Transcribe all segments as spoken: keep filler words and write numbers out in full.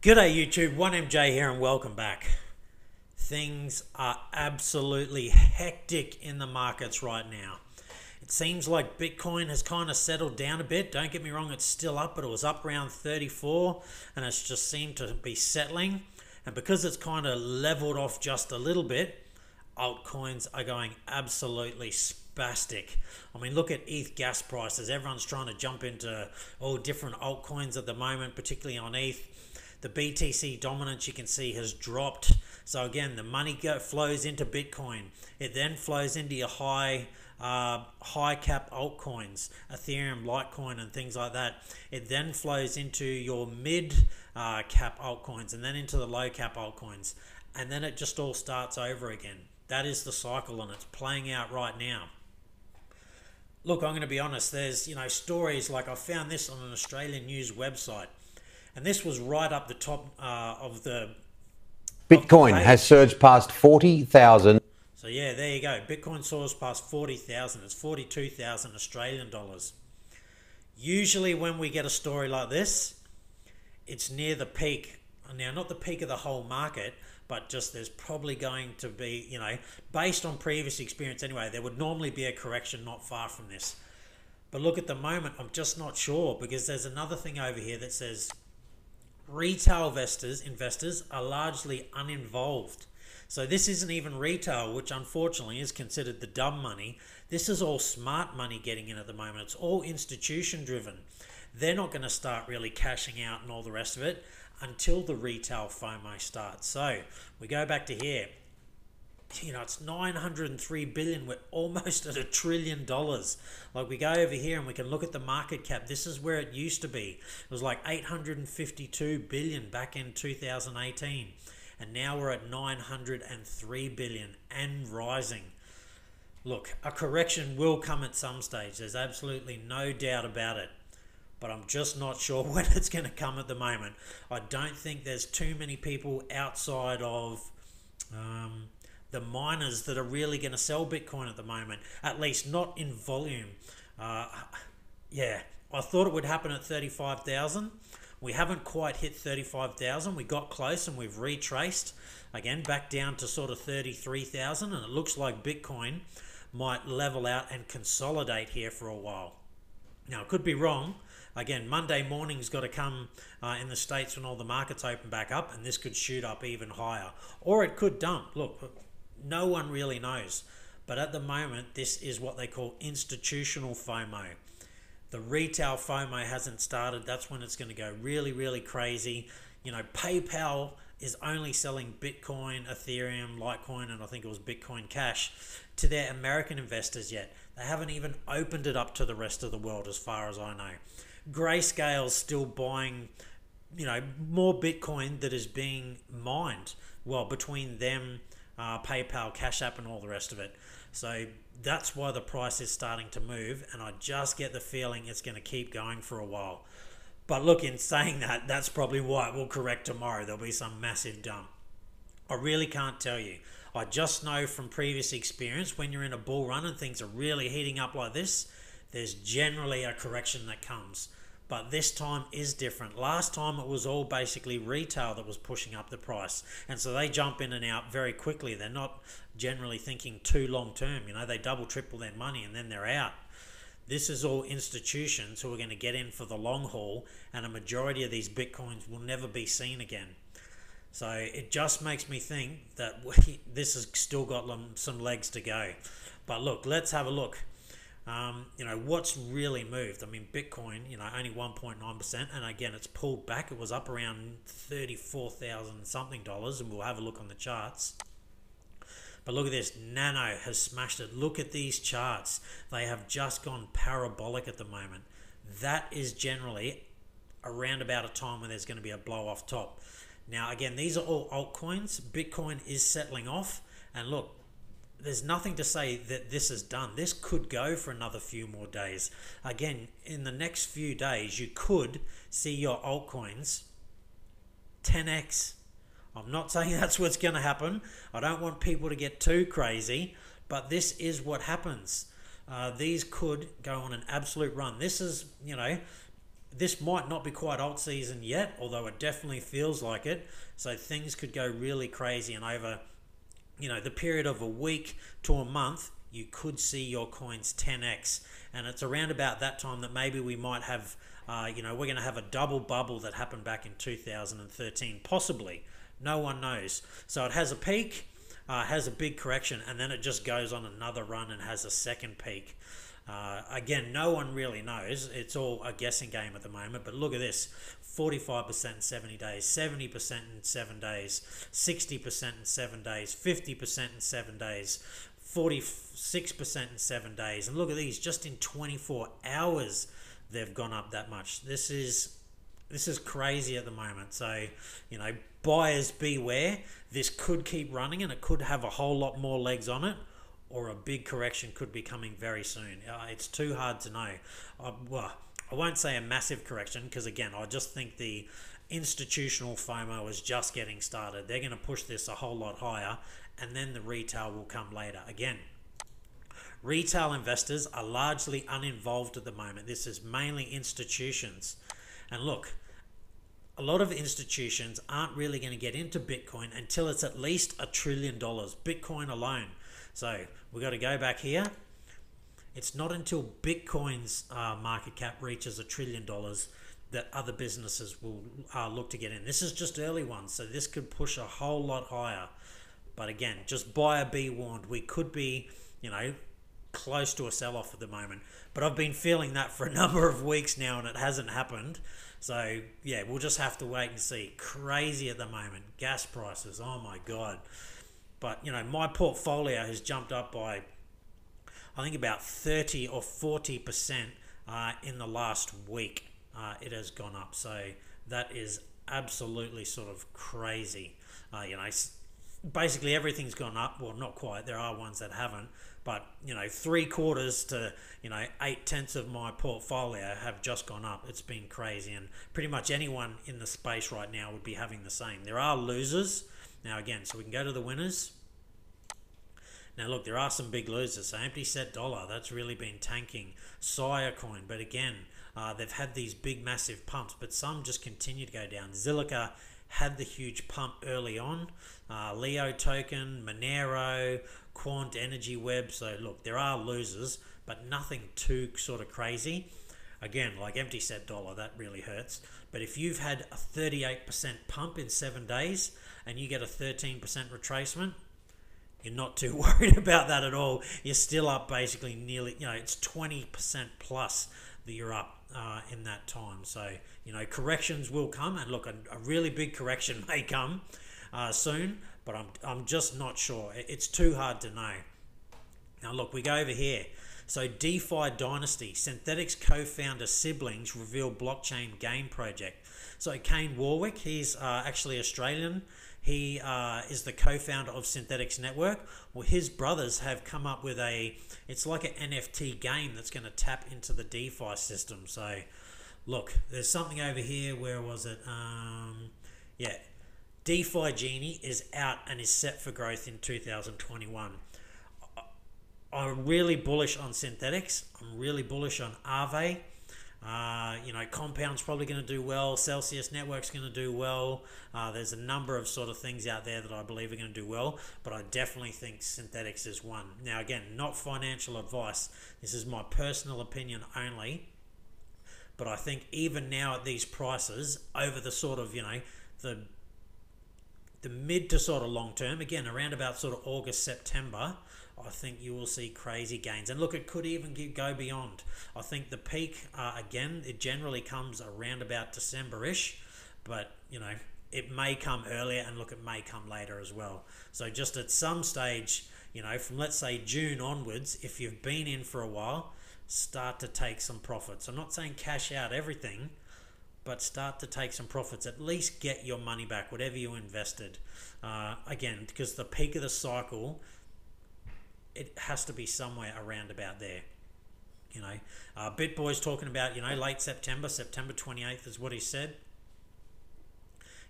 G'day YouTube, one M J here and welcome back. Things are absolutely hectic in the markets right now. It seems like Bitcoin has kind of settled down a bit. Don't get me wrong, it's still up, but it was up around thirty-four and it's just seemed to be settling. And because it's kind of leveled off just a little bit, altcoins are going absolutely spastic. I mean, look at E T H gas prices. Everyone's trying to jump into all different altcoins at the moment, particularly on E T H. The B T C dominance, you can see, has dropped. So again, the money go, flows into Bitcoin. It then flows into your high uh, high cap altcoins, Ethereum, Litecoin, and things like that. It then flows into your mid uh, cap altcoins and then into the low cap altcoins. And then it just all starts over again. That is the cycle and it's playing out right now. Look, I'm going to be honest. There's, you know, stories like I found this on an Australian news website. And this was right up the top uh, of the... Bitcoin of the has surged past forty thousand. So yeah, there you go. Bitcoin soars past forty thousand. It's forty-two thousand Australian dollars. Usually when we get a story like this, it's near the peak. Now, not the peak of the whole market, but just there's probably going to be, you know, based on previous experience anyway, there would normally be a correction not far from this. But look, at the moment, I'm just not sure because there's another thing over here that says... Retail investors, investors are largely uninvolved. So this isn't even retail, which unfortunately is considered the dumb money. This is all smart money getting in at the moment. It's all institution driven. They're not going to start really cashing out and all the rest of it until the retail FOMO starts. So we go back to here. You know, it's nine hundred three billion. We're almost at a trillion dollars. Like, we go over here and we can look at the market cap. This is where it used to be. It was like eight hundred fifty-two billion back in two thousand eighteen. And now we're at nine hundred three billion and rising. Look, a correction will come at some stage. There's absolutely no doubt about it. But I'm just not sure when it's going to come at the moment. I don't think there's too many people outside of... Um, the miners that are really going to sell Bitcoin at the moment, at least not in volume. Uh, yeah, I thought it would happen at thirty-five thousand. We haven't quite hit thirty-five thousand. We got close and we've retraced again back down to sort of thirty-three thousand, and it looks like Bitcoin might level out and consolidate here for a while. Now, I could be wrong. Again, Monday morning's got to come uh, in the States when all the markets open back up, and this could shoot up even higher. Or it could dump. Look, no one really knows, but at the moment this is what they call institutional FOMO. The retail FOMO hasn't started. That's when it's going to go really, really crazy. You know, PayPal is only selling Bitcoin, Ethereum, Litecoin, and I think it was Bitcoin Cash to their American investors yet. They haven't even opened it up to the rest of the world as far as I know. Grayscale's still buying, you know, more Bitcoin that is being mined. Well, between them, Uh, PayPal, Cash App, and all the rest of it. So that's why the price is starting to move, and I just get the feeling it's going to keep going for a while. But look, in saying that, that's probably why it will correct tomorrow. There'll be some massive dump. I really can't tell you. I just know from previous experience, when you're in a bull run and things are really heating up like this, there's generally a correction that comes. But this time is different. Last time it was all basically retail that was pushing up the price. And so they jump in and out very quickly. They're not generally thinking too long term. You know, they double, triple their money and then they're out. This is all institutions who are going to get in for the long haul, and a majority of these Bitcoins will never be seen again. So it just makes me think that we, this has still got some legs to go. But look, let's have a look. Um, you know, what's really moved? I mean, Bitcoin, you know, only one point nine percent. And again, it's pulled back. It was up around thirty-four thousand something dollars. And we'll have a look on the charts. But look at this. Nano has smashed it. Look at these charts. They have just gone parabolic at the moment. That is generally around about a time when there's going to be a blow off top. Now, again, these are all altcoins. Bitcoin is settling off. And look, there's nothing to say that this is done. This could go for another few more days. Again, in the next few days, you could see your altcoins ten X. I'm not saying that's what's going to happen. I don't want people to get too crazy, but this is what happens. Uh, these could go on an absolute run. This is, you know, this might not be quite alt season yet, although it definitely feels like it. So things could go really crazy, and over, you know, the period of a week to a month, you could see your coins ten X. And it's around about that time that maybe we might have, uh, you know, we're going to have a double bubble that happened back in two thousand thirteen, possibly. No one knows. So it has a peak, uh, has a big correction, and then it just goes on another run and has a second peak. Uh, again, no one really knows. It's all a guessing game at the moment. But look at this, forty-five percent in seventy days, seventy percent in seven days, sixty percent in seven days, fifty percent in seven days, forty-six percent in seven days. And look at these, just in twenty-four hours, they've gone up that much. This is this is crazy at the moment. So, you know, buyers beware. This could keep running and it could have a whole lot more legs on it, or a big correction could be coming very soon. Uh, it's too hard to know. Uh, well, I won't say a massive correction, because again, I just think the institutional FOMO is just getting started. They're going to push this a whole lot higher, and then the retail will come later. Again, retail investors are largely uninvolved at the moment. This is mainly institutions. And look, a lot of institutions aren't really going to get into Bitcoin until it's at least a trillion dollars, Bitcoin alone. So we've got to go back here. It's not until Bitcoin's uh, market cap reaches a trillion dollars that other businesses will uh, look to get in. This is just early ones, so this could push a whole lot higher. But again, just buyer be warned. We could be, you know, close to a sell-off at the moment. But I've been feeling that for a number of weeks now, and it hasn't happened. So yeah, we'll just have to wait and see. Crazy at the moment. Gas prices, oh my God. But, you know, my portfolio has jumped up by, I think, about thirty or forty percent uh, in the last week. Uh, it has gone up. So that is absolutely sort of crazy. Uh, you know, basically everything's gone up. Well, not quite. There are ones that haven't. But, you know, three quarters to, you know, eight tenths of my portfolio have just gone up. It's been crazy. And pretty much anyone in the space right now would be having the same. There are losers. Now again, so we can go to the winners. Now look, there are some big losers. So Empty Set Dollar, that's really been tanking. Sia coin, but again, uh, they've had these big massive pumps, but some just continue to go down. Zilliqa had the huge pump early on. Uh, Leo Token, Monero, Quant Energy Web. So look, there are losers, but nothing too sort of crazy. Again, like Empty Set Dollar, that really hurts. But if you've had a thirty-eight percent pump in seven days and you get a thirteen percent retracement, you're not too worried about that at all. You're still up basically nearly, you know, it's twenty percent plus that you're up uh, in that time. So, you know, corrections will come. And look, a, a really big correction may come uh, soon, but I'm, I'm just not sure. It's too hard to know. Now, look, we go over here. So DeFi Dynasty, Synthetix co-founder siblings reveal blockchain game project. So Kane Warwick, he's uh, actually Australian. He uh, is the co-founder of Synthetix Network. Well, his brothers have come up with a, it's like an N F T game that's going to tap into the DeFi system. So look, there's something over here. Where was it? Um, yeah, DeFi Genie is out and is set for growth in two thousand twenty-one. I'm really bullish on Synthetix. I'm really bullish on Aave. Uh, you know, Compound's probably going to do well. Celsius Network's going to do well. Uh, there's a number of sort of things out there that I believe are going to do well, but I definitely think Synthetix is one. Now, again, not financial advice. This is my personal opinion only. But I think even now at these prices, over the sort of, you know, the the mid to sort of long term, again, around about sort of August, September, I think you will see crazy gains. And look, it could even go beyond. I think the peak, uh, again, it generally comes around about December-ish, but, you know, it may come earlier, and look, it may come later as well. So just at some stage, you know, from let's say June onwards, if you've been in for a while, start to take some profits. I'm not saying cash out everything, but start to take some profits. At least get your money back, whatever you invested. Uh, again, because the peak of the cycle, it has to be somewhere around about there, you know. Uh, BitBoy's talking about, you know, late September, September twenty-eighth is what he said.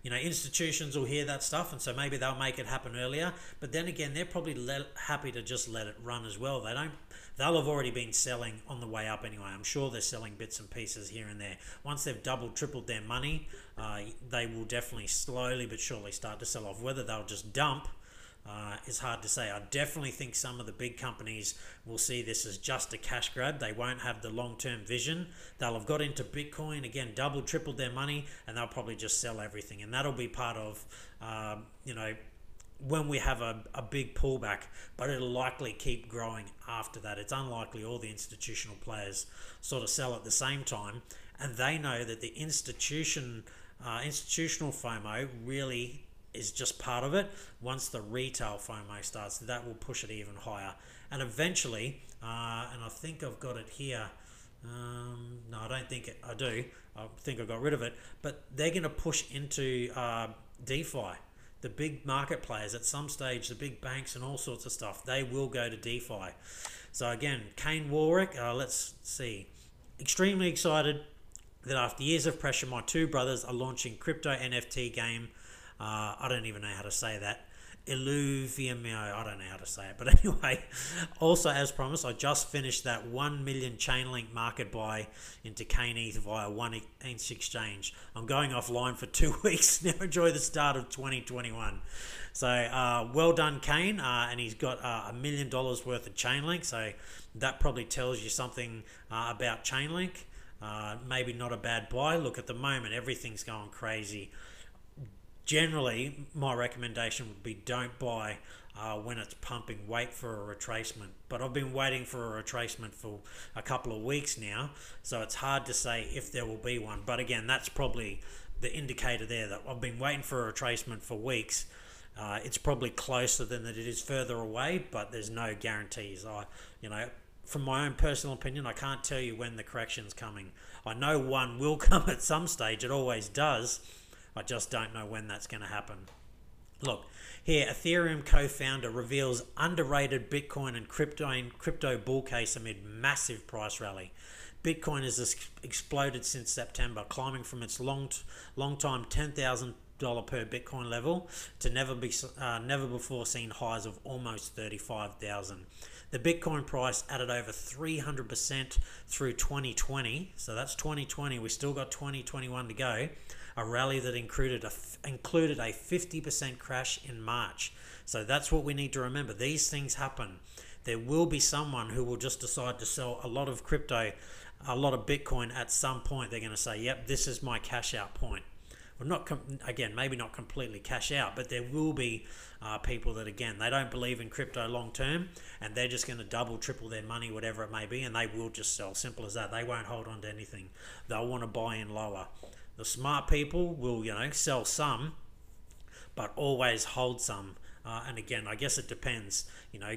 You know, institutions will hear that stuff, and so maybe they'll make it happen earlier. But then again, they're probably let, happy to just let it run as well. They don't, they'll have already been selling on the way up anyway. I'm sure they're selling bits and pieces here and there. Once they've doubled, tripled their money, uh, they will definitely slowly but surely start to sell off. Whether they'll just dump uh, is hard to say. I definitely think some of the big companies will see this as just a cash grab. They won't have the long-term vision. They'll have got into Bitcoin, again, double, tripled their money, and they'll probably just sell everything. And that'll be part of, uh, you know, when we have a, a big pullback, but it'll likely keep growing after that. It's unlikely all the institutional players sort of sell at the same time. And they know that the institution, uh, institutional FOMO really is just part of it. Once the retail FOMO starts, that will push it even higher. And eventually, uh, and I think I've got it here. Um, no, I don't think it, I do. I think I got rid of it. But they're going to push into uh, DeFi. The big market players at some stage, the big banks and all sorts of stuff, they will go to DeFi. So again, Kane Warwick, uh, let's see. Extremely excited that after years of pressure, my two brothers are launching crypto N F T game. Uh, I don't even know how to say that. Illuviumio, I don't know how to say it. But anyway, also as promised, I just finished that one million Chainlink market buy into Kane E T H via one inch Exchange. I'm going offline for two weeks. Now enjoy the start of twenty twenty-one. So uh, well done, Kane. Uh, and he's got a uh, million dollars worth of Chainlink. So that probably tells you something uh, about Chainlink. Uh, maybe not a bad buy. Look, at the moment, everything's going crazy. Generally, my recommendation would be don't buy uh, when it's pumping, wait for a retracement. But I've been waiting for a retracement for a couple of weeks now, so it's hard to say if there will be one. But again, that's probably the indicator there that I've been waiting for a retracement for weeks. Uh, it's probably closer than that it is further away, but there's no guarantees. I, you know, from my own personal opinion, I can't tell you when the correction's coming. I know one will come at some stage, it always does. I just don't know when that's going to happen. Look, here, Ethereum co-founder reveals underrated Bitcoin and crypto, crypto bull case amid massive price rally. Bitcoin has exploded since September, climbing from its long, long time ten thousand dollars per Bitcoin level to never be uh, never before seen highs of almost thirty-five thousand dollars. The Bitcoin price added over three hundred percent through twenty twenty. So that's twenty twenty. We still got twenty twenty-one to go. A rally that included a included a fifty percent crash in March. So that's what we need to remember. These things happen. There will be someone who will just decide to sell a lot of crypto, a lot of Bitcoin at some point. They're going to say, yep, this is my cash out point. Well, not com- again, maybe not completely cash out, but there will be uh, people that, again, they don't believe in crypto long term, and they're just going to double, triple their money, whatever it may be, and they will just sell. Simple as that. They won't hold on to anything. They'll want to buy in lower. The smart people will, you know, sell some, but always hold some. Uh, and again, I guess it depends. You know,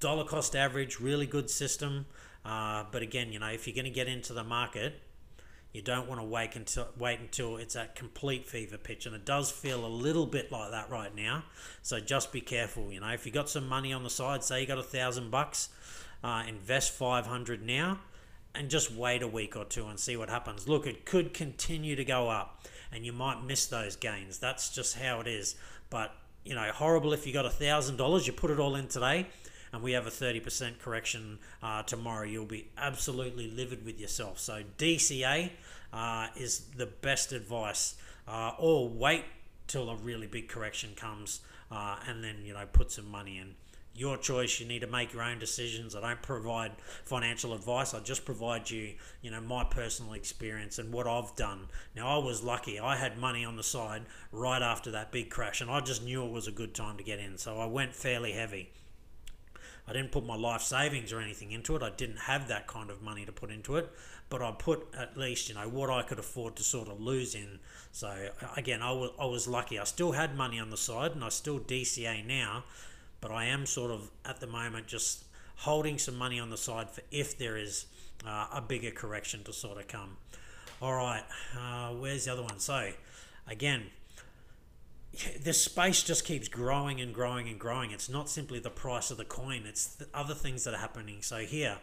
dollar cost average, really good system. Uh, but again, you know, if you're going to get into the market, you don't want to wait until wait until it's at complete fever pitch, and it does feel a little bit like that right now. So just be careful. You know, if you got some money on the side, say you got a thousand bucks, invest five hundred now, and just wait a week or two and see what happens. Look, it could continue to go up, and you might miss those gains. That's just how it is. But you know, horrible if you got a thousand dollars, you put it all in today, and we have a thirty percent correction uh, tomorrow. You'll be absolutely livid with yourself. So D C A uh, is the best advice. Uh, or wait till a really big correction comes uh, and then, you know, put some money in. Your choice. You need to make your own decisions. I don't provide financial advice. I just provide you, you know, my personal experience and what I've done. Now, I was lucky. I had money on the side right after that big crash, and I just knew it was a good time to get in. So I went fairly heavy. I didn't put my life savings or anything into it. I didn't have that kind of money to put into it, but I put at least, you know, what I could afford to sort of lose in. So again, I was, I was lucky. I still had money on the side, and I still D C A now, but I am sort of at the moment just holding some money on the side for if there is uh, a bigger correction to sort of come. All right, uh, where's the other one? So again, this space just keeps growing and growing and growing. It's not simply the price of the coin, it's the other things that are happening. So here,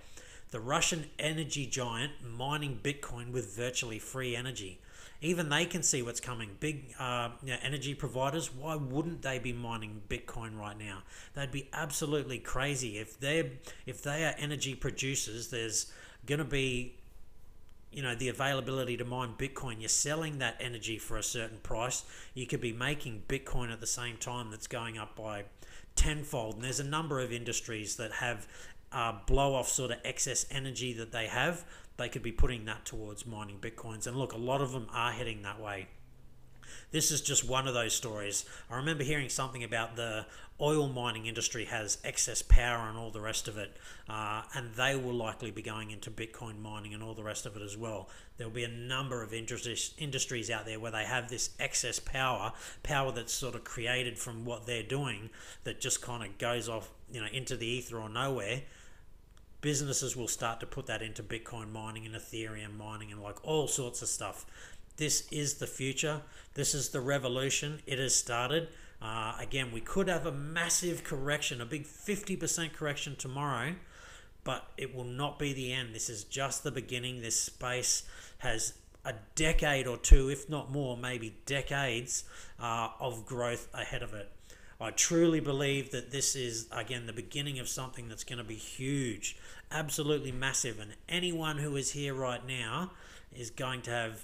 the Russian energy giant mining Bitcoin with virtually free energy. even they can see what's coming. Big uh, you know, energy providers, why wouldn't they be mining Bitcoin right now? They'd be absolutely crazy. If they're, if they are energy producers, there's going to be, you know, the availability to mine Bitcoin. You're selling that energy for a certain price. You could be making Bitcoin at the same time that's going up by tenfold. And there's a number of industries that have uh, blow off sort of excess energy that they have. They could be putting that towards mining Bitcoins. And look, a lot of them are heading that way. This is just one of those stories. I remember hearing something about the oil mining industry has excess power and all the rest of it, uh, and they will likely be going into Bitcoin mining and all the rest of it as well. There'll be a number of industries out there where they have this excess power, power that's sort of created from what they're doing, that just kind of goes off, you know, into the ether or nowhere. Businesses will start to put that into Bitcoin mining and Ethereum mining and like all sorts of stuff. This is the future. This is the revolution. It has started. Uh, again, we could have a massive correction, a big fifty percent correction tomorrow, but it will not be the end. This is just the beginning. This space has a decade or two, if not more, maybe decades uh, of growth ahead of it. I truly believe that this is, again, the beginning of something that's going to be huge, absolutely massive. And anyone who is here right now is going to have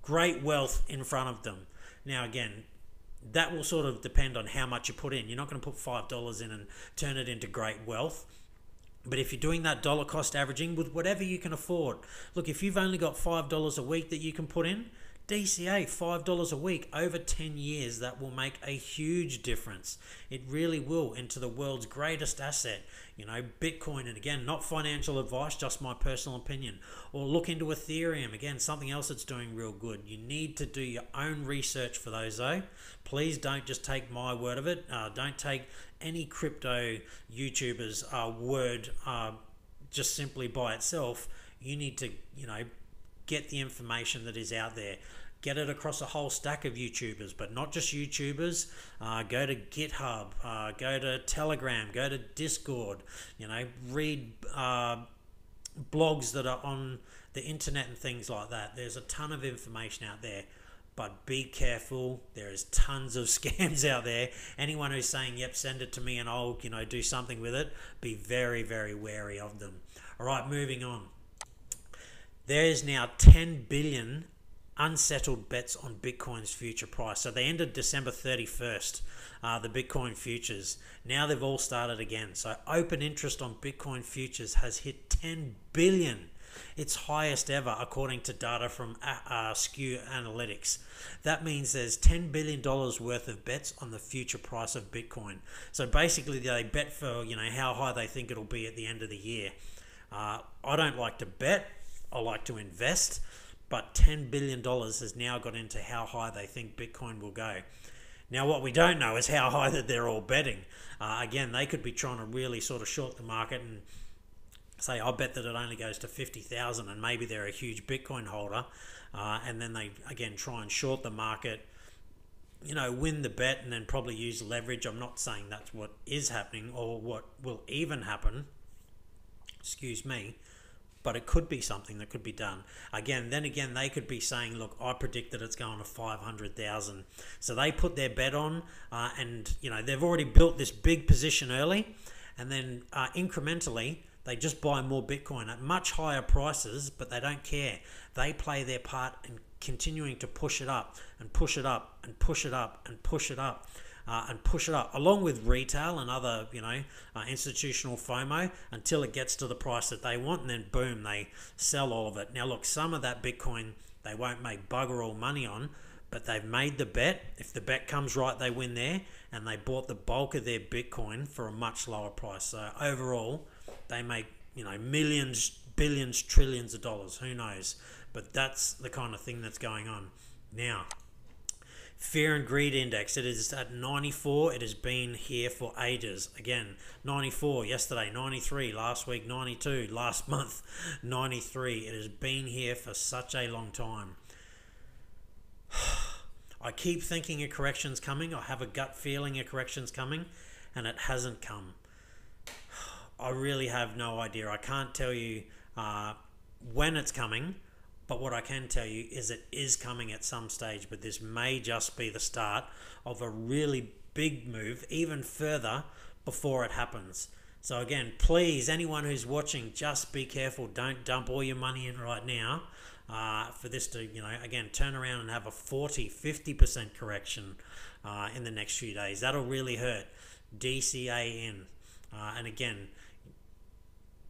great wealth in front of them. Now, again, that will sort of depend on how much you put in. You're not going to put five dollars in and turn it into great wealth. But if you're doing that dollar cost averaging with whatever you can afford, look, if you've only got five dollars a week that you can put in, D C A, five dollars a week over ten years, that will make a huge difference. It really will, into the world's greatest asset, you know, Bitcoin. And again, not financial advice, just my personal opinion. Or look into Ethereum, again, something else that's doing real good. You need to do your own research for those though. Please don't just take my word of it. Uh, don't take any crypto YouTubers' uh, word uh, just simply by itself. You need to, you know, get the information that is out there. Get it across a whole stack of YouTubers, but not just YouTubers. Uh, go to GitHub, uh, go to Telegram, go to Discord. You know, read uh, blogs that are on the internet and things like that. There's a ton of information out there, but be careful. There is tons of scams out there. Anyone who's saying, yep, send it to me and I'll, you know, do something with it, be very, very wary of them. All right, moving on. There is now ten billion unsettled bets on Bitcoin's future price. So they ended December thirty-first, uh, the Bitcoin futures. Now they've all started again. So open interest on Bitcoin futures has hit ten billion, its highest ever, according to data from uh, Skew Analytics. That means there's ten billion dollars worth of bets on the future price of Bitcoin. So basically they bet for, you know, how high they think it'll be at the end of the year. Uh, I don't like to bet. I like to invest, but ten billion dollars has now got into how high they think Bitcoin will go. Now, what we don't know is how high that they're all betting. Uh, again, they could be trying to really sort of short the market and say, I bet that it only goes to fifty thousand, and maybe they're a huge Bitcoin holder. Uh, and then they, again, try and short the market, you know, win the bet and then probably use leverage. I'm not saying that's what is happening or what will even happen. Excuse me. But it could be something that could be done. Again, then again, they could be saying, look, I predict that it's going to five hundred thousand. So they put their bet on uh, and, you know, they've already built this big position early, and then uh, incrementally, they just buy more Bitcoin at much higher prices, but they don't care. They play their part in continuing to push it up and push it up and push it up and push it up. Uh, and push it up, along with retail and other, you know, uh, institutional FOMO, until it gets to the price that they want, and then boom, they sell all of it. Now look, some of that Bitcoin they won't make bugger all money on, but they've made the bet. If the bet comes right, they win there, and they bought the bulk of their Bitcoin for a much lower price. So overall, they make, you know, millions, billions, trillions of dollars, who knows? But that's the kind of thing that's going on now. Fear and Greed Index, it is at ninety-four. It has been here for ages. Again, ninety-four yesterday, ninety-three last week, ninety-two last month, ninety-three. It has been here for such a long time. I keep thinking a correction's coming. I have a gut feeling a correction's coming, and it hasn't come. I really have no idea. I can't tell you uh, when it's coming. But what I can tell you is it is coming at some stage, but this may just be the start of a really big move even further before it happens. So again, please, anyone who's watching, just be careful. Don't dump all your money in right now uh, for this to, you know, again, turn around and have a forty, fifty percent correction uh, in the next few days. That'll really hurt. D C A N. Uh, and again,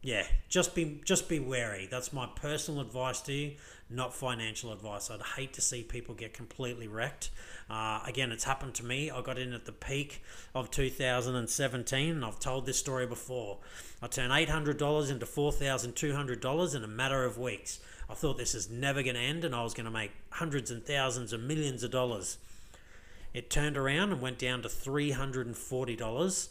yeah, just be just be wary. That's my personal advice to you, not financial advice. I'd hate to see people get completely wrecked. Uh, again, it's happened to me. I got in at the peak of two thousand seventeen, and I've told this story before. I turned eight hundred dollars into four thousand two hundred dollars in a matter of weeks. I thought this is never going to end, and I was going to make hundreds and thousands and millions of dollars. It turned around and went down to three hundred forty dollars.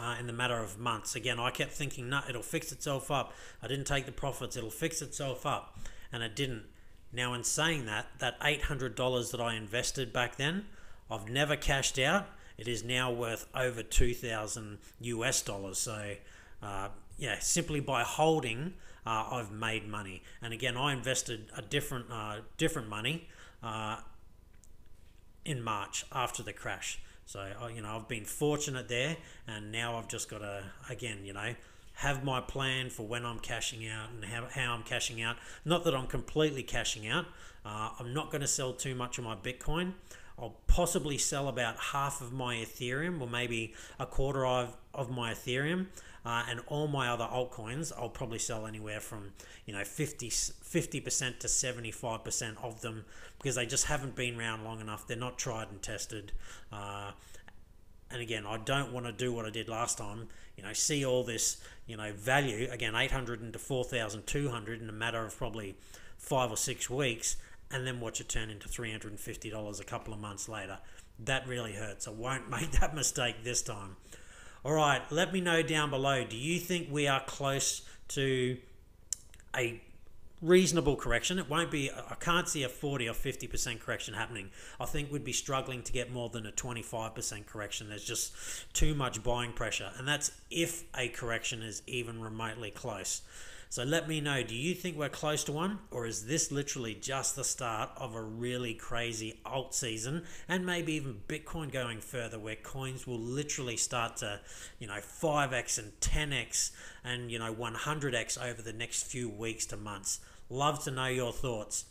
Uh, in the matter of months. Again, I kept thinking, no, it'll fix itself up. I didn't take the profits, it'll fix itself up. And it didn't. Now, in saying that, that eight hundred dollars that I invested back then, I've never cashed out. It is now worth over two thousand US dollars. So, uh, yeah, simply by holding, uh, I've made money. And again, I invested a different, uh, different money uh, in March after the crash. So, you know, I've been fortunate there, and now I've just got to, again, you know, have my plan for when I'm cashing out and how, how I'm cashing out. Not that I'm completely cashing out. Uh, I'm not going to sell too much of my Bitcoin. I'll possibly sell about half of my Ethereum, or maybe a quarter of, of my Ethereum, uh, and all my other altcoins. I'll probably sell anywhere from, you know, fifty percent to seventy-five percent of them, because they just haven't been around long enough. They're not tried and tested. Uh, and again, I don't want to do what I did last time, you know, see all this, you know, value, again, eight hundred into four thousand two hundred in a matter of probably five or six weeks, and then watch it turn into three hundred fifty dollars a couple of months later. That really hurts. I won't make that mistake this time. All right, let me know down below. Do you think we are close to a reasonable correction? It won't be, I can't see a forty or fifty percent correction happening. I think we'd be struggling to get more than a twenty-five percent correction. There's just too much buying pressure. And that's if a correction is even remotely close. So let me know, do you think we're close to one, or is this literally just the start of a really crazy alt season, and maybe even Bitcoin going further, where coins will literally start to, you know, five X and ten X and, you know, one hundred X over the next few weeks to months? Love to know your thoughts.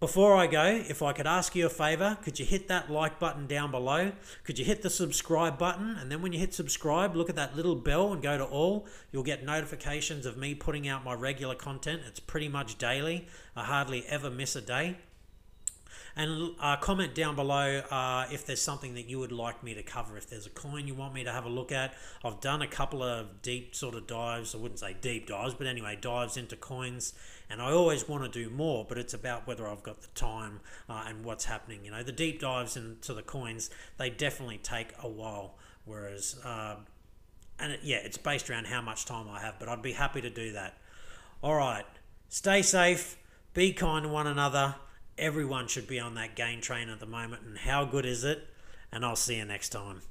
Before I go, if I could ask you a favor, could you hit that like button down below? Could you hit the subscribe button? And then when you hit subscribe, look at that little bell and go to all. You'll get notifications of me putting out my regular content. It's pretty much daily. I hardly ever miss a day. And uh, comment down below uh, if there's something that you would like me to cover. If there's a coin you want me to have a look at. I've done a couple of deep sort of dives. I wouldn't say deep dives, but anyway, dives into coins. And I always want to do more, but it's about whether I've got the time uh, and what's happening. You know, the deep dives into the coins, they definitely take a while. Whereas, uh, and it, yeah, it's based around how much time I have, but I'd be happy to do that. All right, stay safe, be kind to one another. Everyone should be on that gain train at the moment, and how good is it? And I'll see you next time.